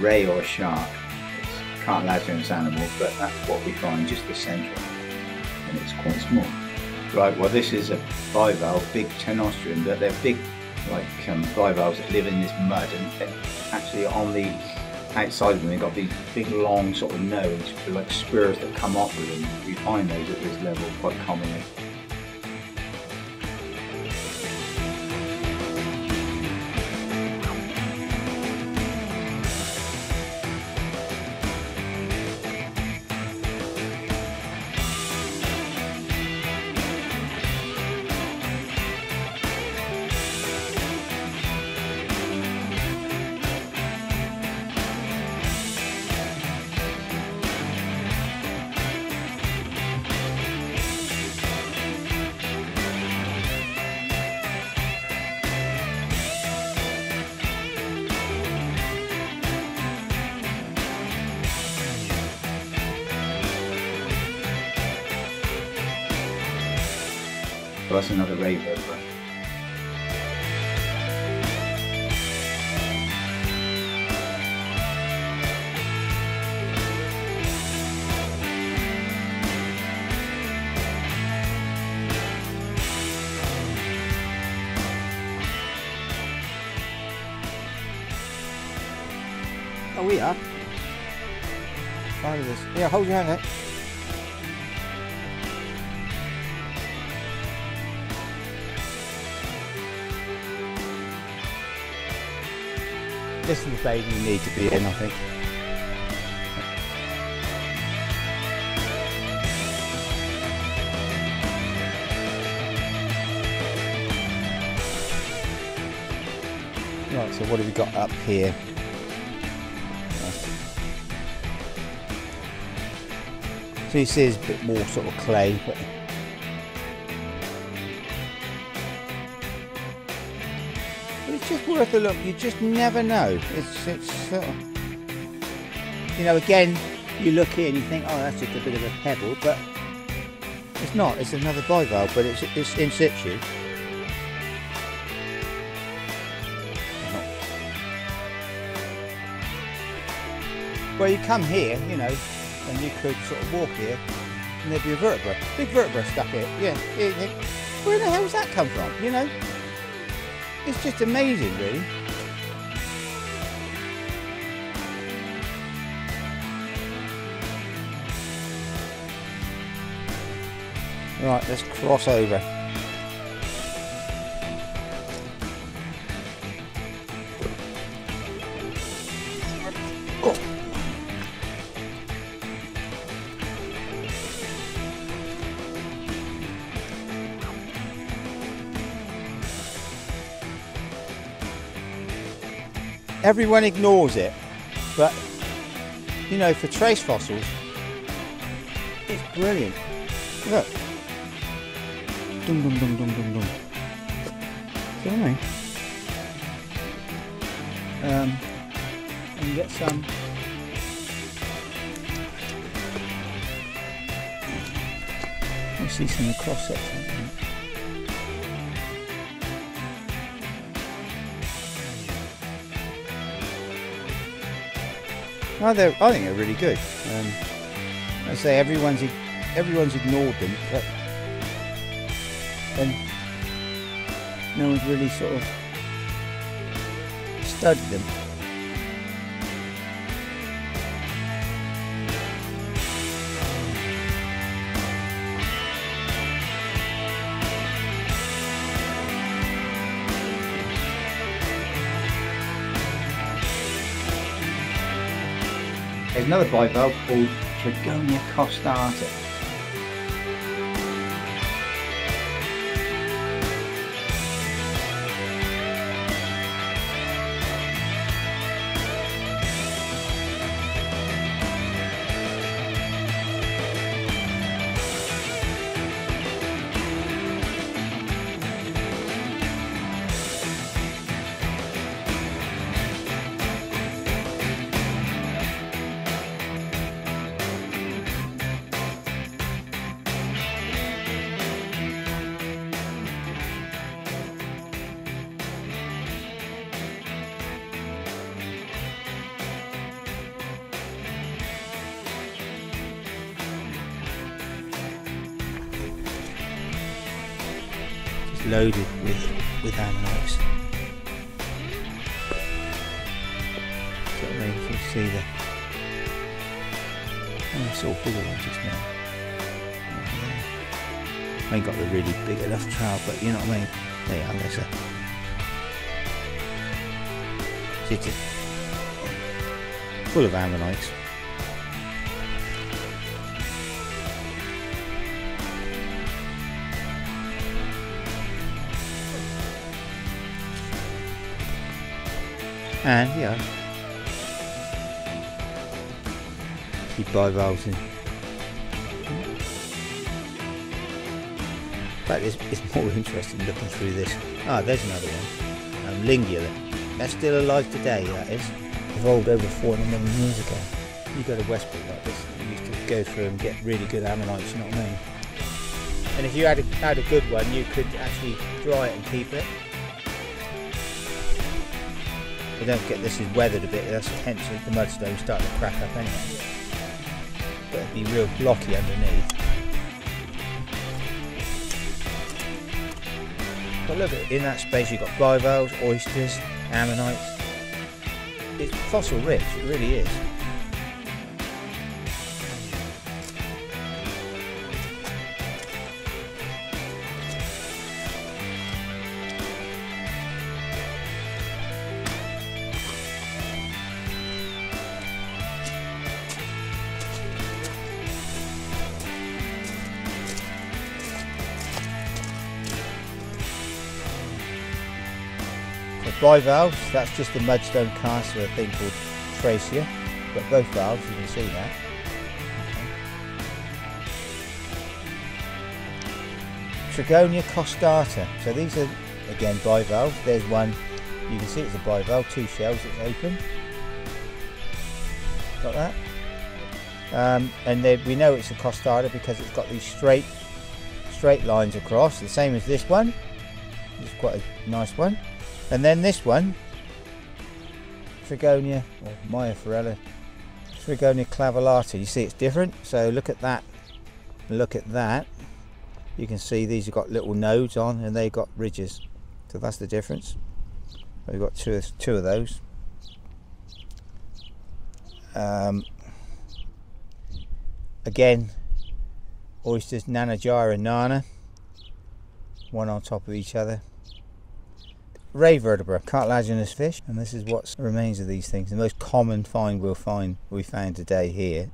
ray or a shark. It's can't imagine as animals, but that's what we find, just the central, and it's quite small. Right, well this is a bivalve, big Tenostrum, but they're big like bivalves that live in this mud, and actually on the outside of them they've got these big long sort of nodes, like spurs that come off of them. We find those at this level quite commonly. Well, that's another ray vertebra. Oh, we are. What is this? Yeah, hold your hand there. This is the phase you need to be in, I think. Right, so what have we got up here? So you see there's a bit more sort of clay, but it's just worth a look. You just never know. You know, again, you look here and you think, oh, that's just a bit of a pebble, but it's not. It's another bivalve, but it's in situ. Well, you come here, you know, and you could sort of walk here, and there'd be a vertebra, big vertebra stuck here. Yeah, where the hell's that come from? You know. It's just amazing, really. Right, let's cross over. Oh. Everyone ignores it, but you know, for trace fossils, it's brilliant. Look, dum dum dum dum dum dum. See what I mean? And get some. I see some cross section. Oh, I think they're really good. I say everyone's ignored them, but and no one's really sort of studied them. There's another bivalve called Trigonia Costata. loaded with animals. So I mean, you can see the sort of bigger one just now. I ain't got the really big enough trout, but you know what I mean? They are, there's a full of ammonites. And yeah, he bivalves in. But it's more interesting looking through this. Ah, there's another one. Lingula. That's still alive today, that is. Evolved over 400 million years ago. You go to Westbrook like this, you used to go through and get really good ammonites, you know what I mean? And if you had a good one, you could actually dry it and keep it. You don't get this is weathered a bit, that's hence the mudstone starting to crack up anyway. But it'd be real blocky underneath. But look, in that space you've got bivalves, oysters, ammonites. It's fossil rich, it really is. Bivalves, that's just the mudstone cast of a thing called Tracia, but both valves, you can see that. Okay. Trigonia costata, so these are again bivalves. There's one, you can see it's a bivalve, two shells, it's open. Got that? And then we know it's a costata because it's got these straight lines across, the same as this one. It's quite a nice one. And then this one, Trigonia, or Myophorella, Trigonia clavellata. You see it's different, so look at that. Look at that. You can see these have got little nodes on and they've got ridges. So that's the difference. We've got two of those. Again, oysters, Nanogyra, Nana, one on top of each other. Ray vertebra, cartilaginous fish, and this is what remains of these things. The most common find we found today here.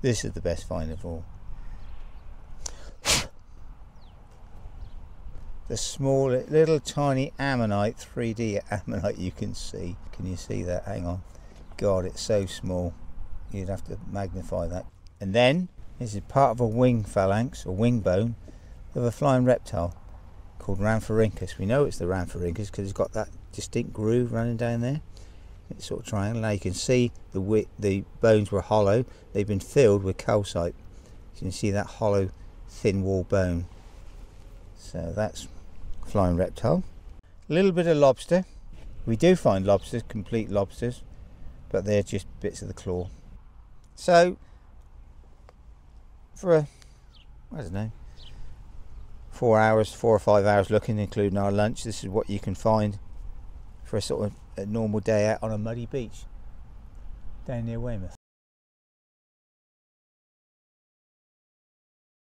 This is the best find of all. The small, little tiny ammonite, 3D ammonite you can see. Can you see that? Hang on. God, it's so small. You'd have to magnify that. And then, this is part of a wing phalanx, or wing bone, of a flying reptile called Ramphorhynchus. We know it's the Ramphorhynchus because it's got that distinct groove running down there. It's sort of triangle. Now you can see the bones were hollow. They've been filled with calcite. You can see that hollow, thin wall bone. So that's flying reptile. A little bit of lobster. We do find lobsters, complete lobsters, but they're just bits of the claw. So for a, I don't know, 4 or 5 hours looking, including our lunch, this is what you can find for a sort of a normal day out on a muddy beach down near Weymouth.